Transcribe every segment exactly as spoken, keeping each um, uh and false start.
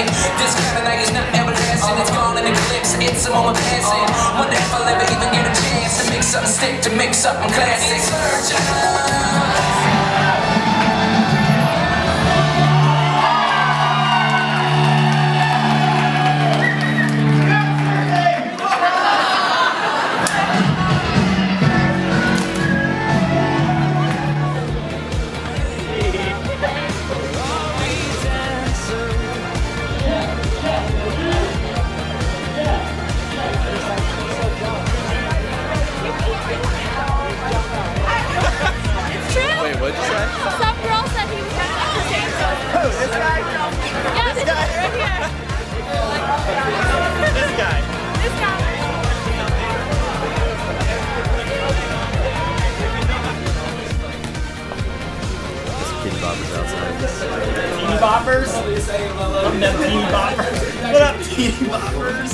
This kind of night is not everlasting, it's gone in eclipse, it's a moment passing. Wonder if I'll ever even get a chance to make something stick, to make something classic. Virgin. Some girl said he was having like the same stuff. Who? This guy? Yeah, this guy. Right here. This guy. This guy. There's Beanie Boppers outside. Beanie Boppers? I'm the Beanie Boppers. What up, Beanie Boppers?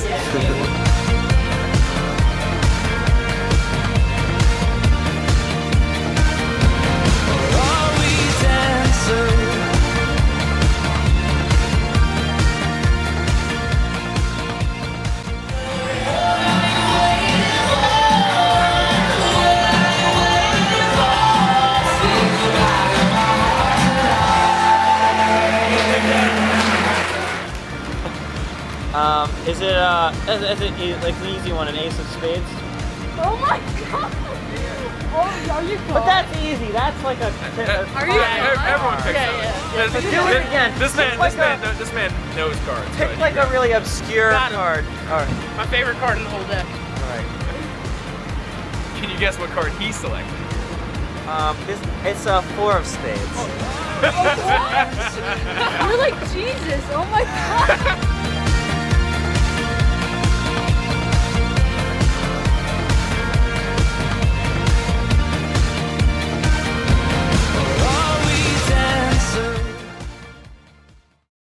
Um, is it, uh, is it like an easy one, an ace of spades? Oh my god! Oh, are you But that's easy, that's like a... a are you yeah, everyone picks yeah, yeah, yeah. But do it again. This man, like this, man, a, this man knows cards. Pick but, like yeah. a really obscure card. Alright. My favorite card in the whole deck. Alright. Can you guess what card he selected? Um, this, it's a uh, four of spades. Oh, oh what? You're like Jesus, oh my god!